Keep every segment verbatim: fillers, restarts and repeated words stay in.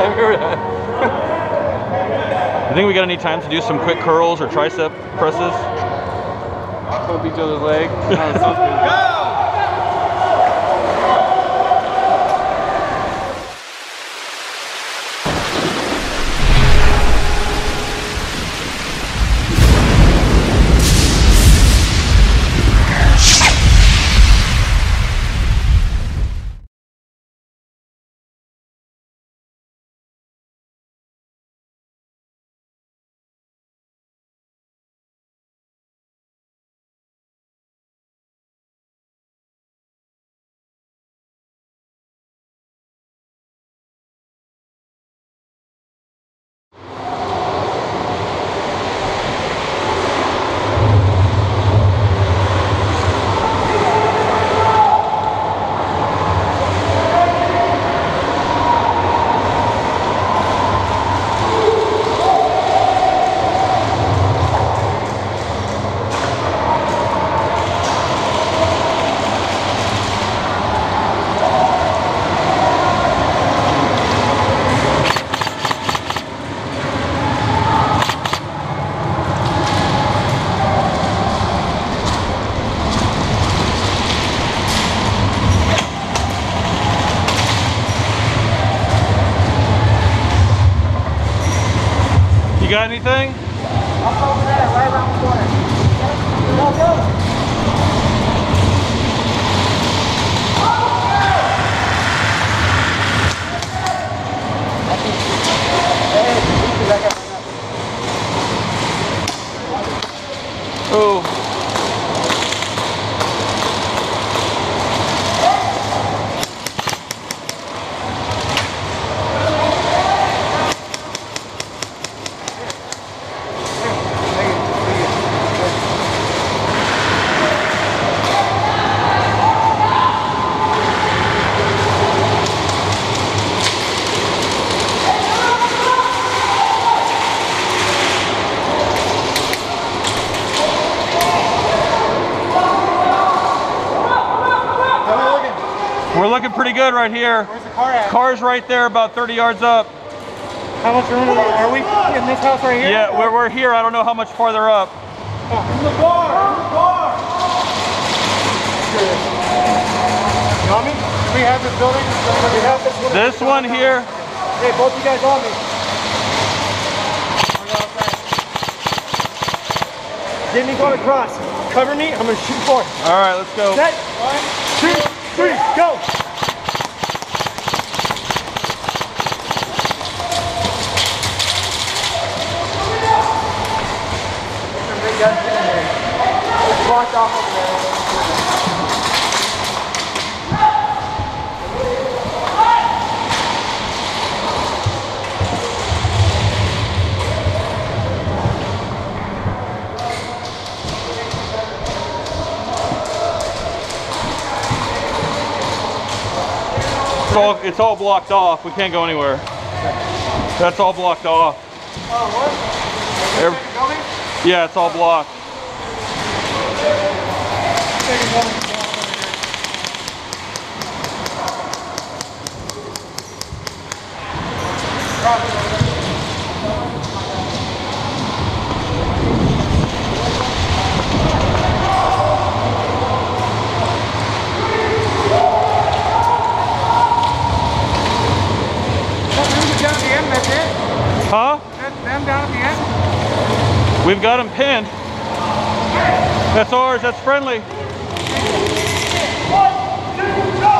I think we got any time to do some quick curls or tricep presses? Hope each other's leg. Go! You got anything? I'll over there, right around the corner. Go, go. Oh. We're looking pretty good right here. Where's the car at? Car's right there, about thirty yards up. How much room are we in this house right here? Yeah, we're, we're here. I don't know how much farther up. Where's the bar? Where's the bar? You want me? Do we have this building? Do we have this building? This one here. Hey, both you guys on me. Get me going across. Cover me. I'm going to shoot forward. All right, let's go. Set. One, two. Three, go! Blocked off over there. It's all, it's all blocked off. We can't go anywhere. That's all blocked off. Oh, what? Every, yeah, it's all blocked. Huh? Them down at the end? We've got them pinned. That's ours. That's friendly. One, two, go!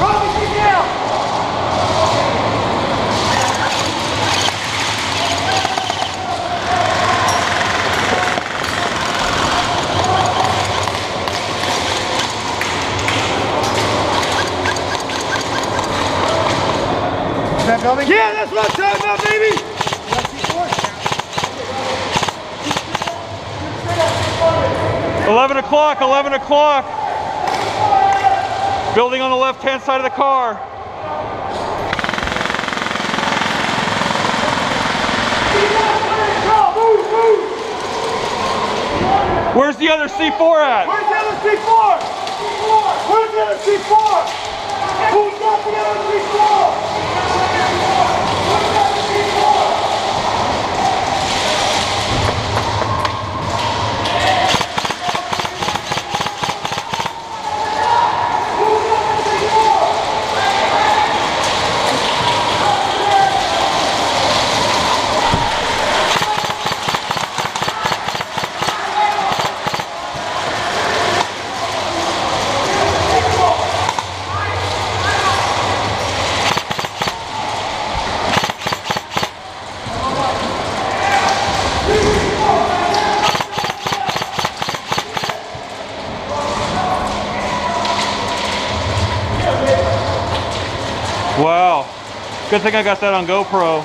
Robbie, get down! Coming? Yeah, that's what I'm talking about, baby! eleven o'clock, eleven o'clock. Building on the left-hand side of the car. Where's the other C four at? Where's the other C four? Where's the other C four? Who's got the other C four? Wow. Good thing I got that on GoPro.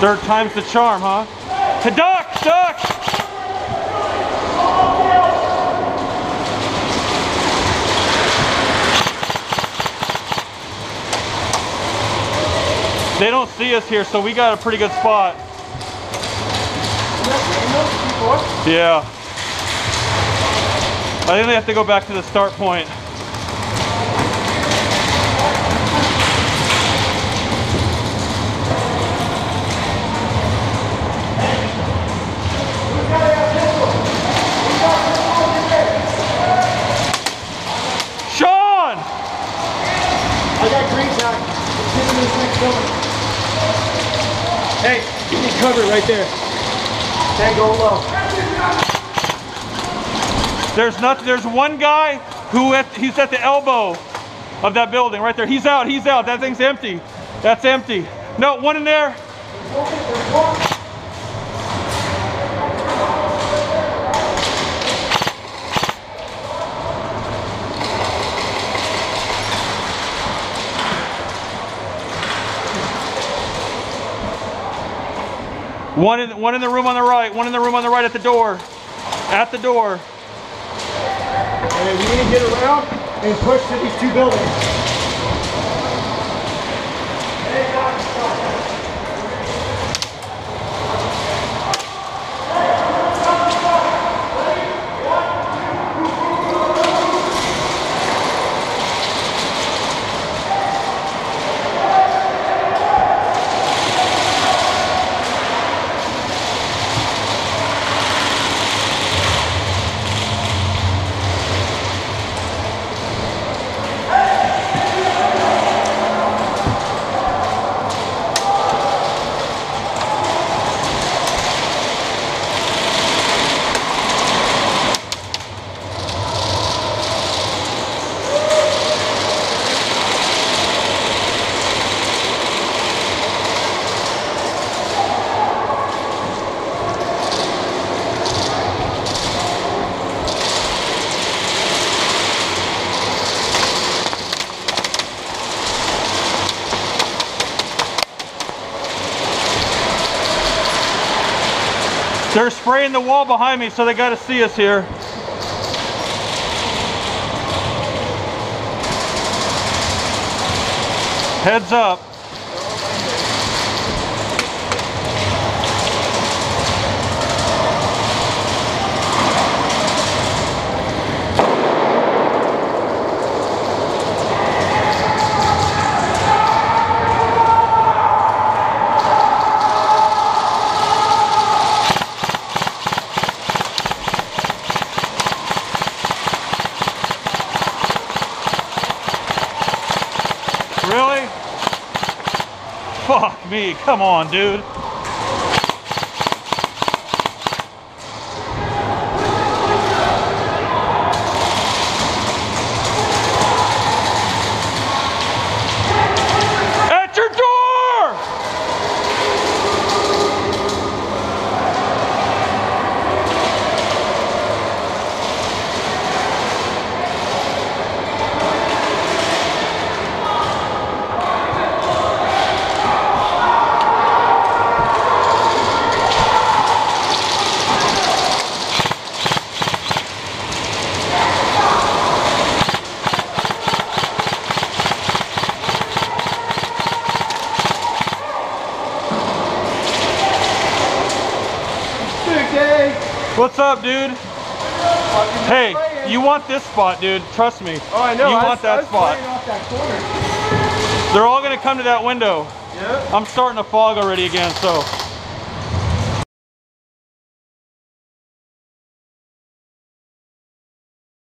Third time's the charm, huh? To duck, duck! They don't see us here, so we got a pretty good spot. Yeah. I think they have to go back to the start point. Hey, you need cover right there. Can't go low. There's nothing. There's one guy who at, he's at the elbow of that building right there. He's out. He's out. That thing's empty. That's empty. No, one in there. One in, one in the room on the right, one in the room on the right at the door. At the door. And we need to get around and push to these two buildings. They're spraying the wall behind me, so they got to see us here. Heads up. Fuck me, come on, dude. At your What's up, dude? Hey, you want this spot, dude. Trust me. Oh, I know. You want that spot. They're all going to come to that window. Yeah. I'm starting to fog already again, so.